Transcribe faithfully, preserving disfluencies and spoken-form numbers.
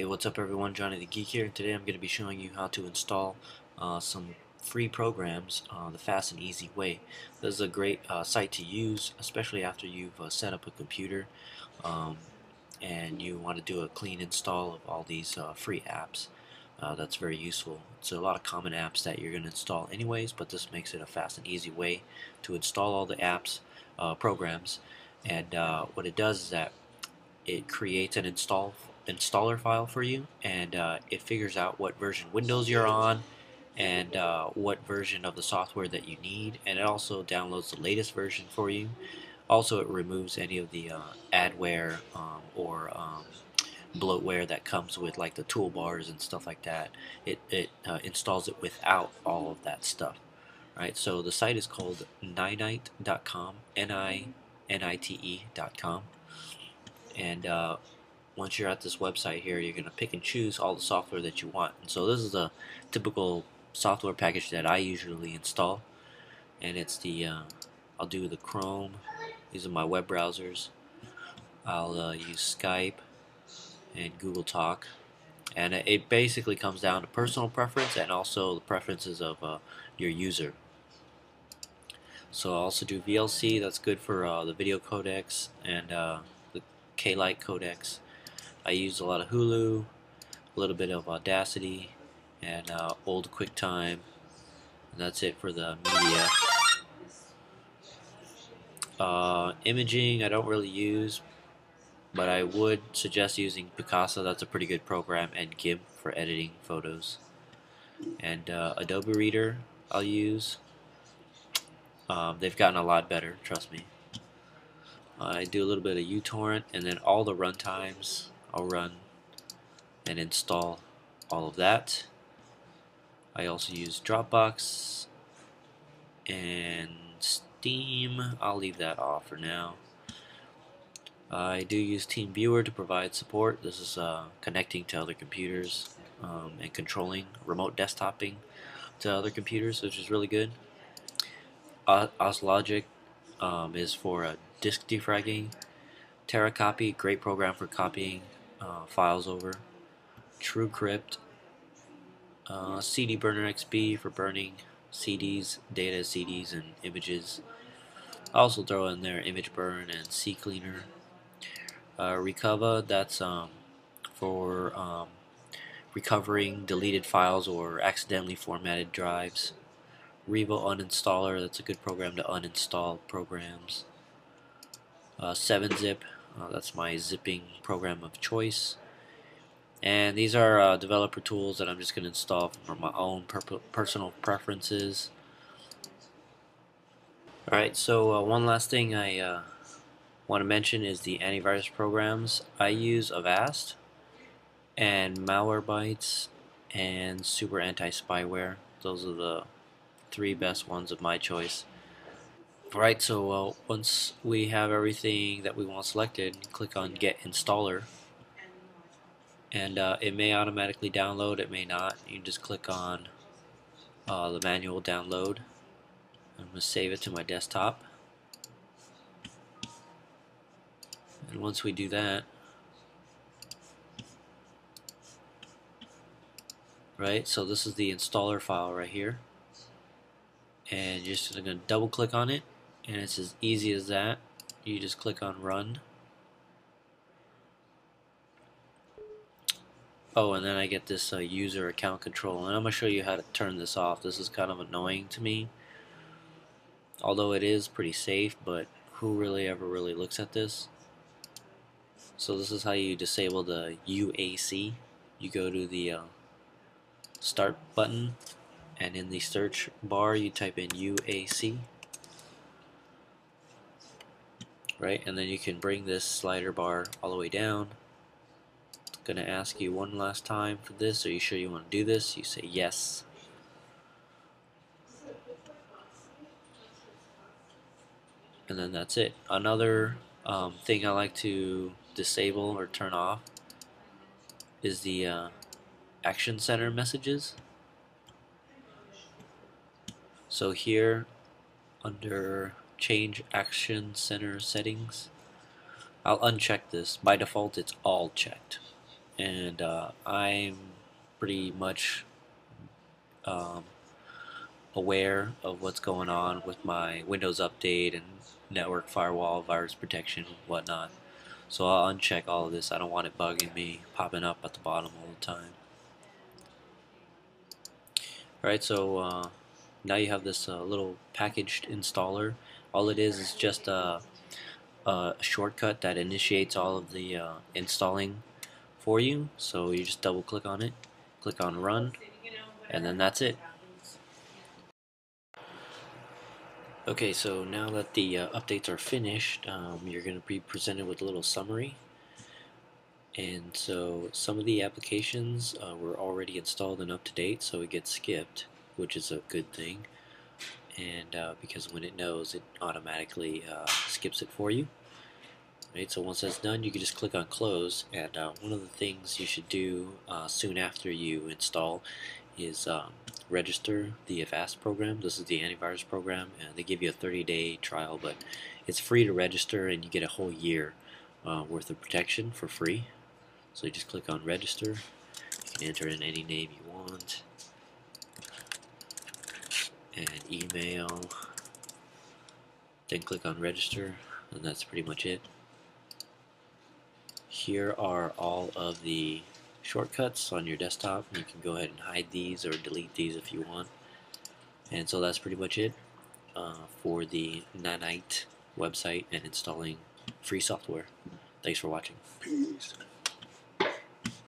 Hey, what's up everyone? Johnny the Geek here. Today I'm going to be showing you how to install uh, some free programs uh, the fast and easy way. This is a great uh, site to use, especially after you've uh, set up a computer um, and you want to do a clean install of all these uh, free apps. Uh, that's very useful. It's a lot of common apps that you're going to install anyways, but this makes it a fast and easy way to install all the apps, uh, programs, and uh, what it does is that it creates an install installer file for you, and uh, it figures out what version Windows you're on and uh, what version of the software that you need, and it also downloads the latest version for you. Also, it removes any of the uh, adware um, or um, bloatware that comes with like the toolbars and stuff like that. It, it uh, installs it without all of that stuff. Right? So the site is called ninite dot com, N I N I T E dot com, and uh, once you're at this website here, you're going to pick and choose all the software that you want. And so this is a typical software package that I usually install, and it's the uh, I'll do the Chrome. These are my web browsers. I'll uh, use Skype and Google Talk, and it basically comes down to personal preference and also the preferences of uh, your user. So I'll also do V L C. That's good for uh, the video codecs and uh, the K Lite codecs. I use a lot of Hulu, a little bit of Audacity, and uh, old QuickTime. And that's it for the media. Uh, imaging I don't really use, but I would suggest using Picasa. That's a pretty good program, and GIMP for editing photos. And uh, Adobe Reader I'll use. Um, they've gotten a lot better, trust me. Uh, I do a little bit of uTorrent, and then all the runtimes. I'll run and install all of that. I also use Dropbox and Steam. I'll leave that off for now. I do use TeamViewer to provide support. This is uh, connecting to other computers um, and controlling remote desktoping to other computers, which is really good. Uh, AusLogic um, is for uh, disk defragging. TerraCopy, great program for copying Uh, files over. TrueCrypt, uh, CDBurnerXP for burning C Ds, data C Ds, and images. I also throw in there ImageBurn and CCleaner. Uh, Recover, that's um, for um, recovering deleted files or accidentally formatted drives. Revo Uninstaller, that's a good program to uninstall programs. Uh, seven zip. Uh, that's my zipping program of choice, and these are uh, developer tools that I'm just going to install for my own per personal preferences. Alright, so uh, one last thing I uh, want to mention is the antivirus programs. I use Avast and Malwarebytes and Super Anti-Spyware. Those are the three best ones of my choice. Alright, so uh, once we have everything that we want selected, click on Get Installer, and uh, it may automatically download, it may not. You just click on uh, the manual download. I'm going to save it to my desktop, and once we do that, right, so this is the installer file right here, and you're just going to double click on it. And it's as easy as that. You just click on Run. Oh, and then I get this uh, user account control, and I'm going to show you how to turn this off. This is kind of annoying to me, although it is pretty safe, but who really ever really looks at this? So this is how you disable the U A C. You go to the uh, Start button, and in the search bar you type in U A C. Right, and then you can bring this slider bar all the way down. It's going to ask you one last time for this. Are you sure you want to do this? You say yes. And then that's it. Another um, thing I like to disable or turn off is the uh, Action Center messages. So here under Change Action Center Settings, I'll uncheck this. By default it's all checked, and uh, I'm pretty much um, aware of what's going on with my Windows update and network firewall, virus protection, and whatnot. So I'll uncheck all of this. I don't want it bugging me, popping up at the bottom all the time. Alright, so uh, now you have this uh, little packaged installer. All it is is just a, a shortcut that initiates all of the uh, installing for you. So you just double click on it, click on run, and then that's it. Okay, so now that the uh, updates are finished, um, you're going to be presented with a little summary. And so some of the applications uh, were already installed and up to date, so it gets skipped, which is a good thing, and uh, because when it knows, it automatically uh, skips it for you. Right, so once that's done, you can just click on close, and uh, one of the things you should do uh, soon after you install is um, register the Avast program. This is the antivirus program, and they give you a thirty day trial, but it's free to register, and you get a whole year uh, worth of protection for free. So you just click on register. You can enter in any name you want, and email, then click on register, and that's pretty much it. Here are all of the shortcuts on your desktop. You can go ahead and hide these or delete these if you want. And so that's pretty much it uh, for the ninite website and installing free software. Thanks for watching. Peace.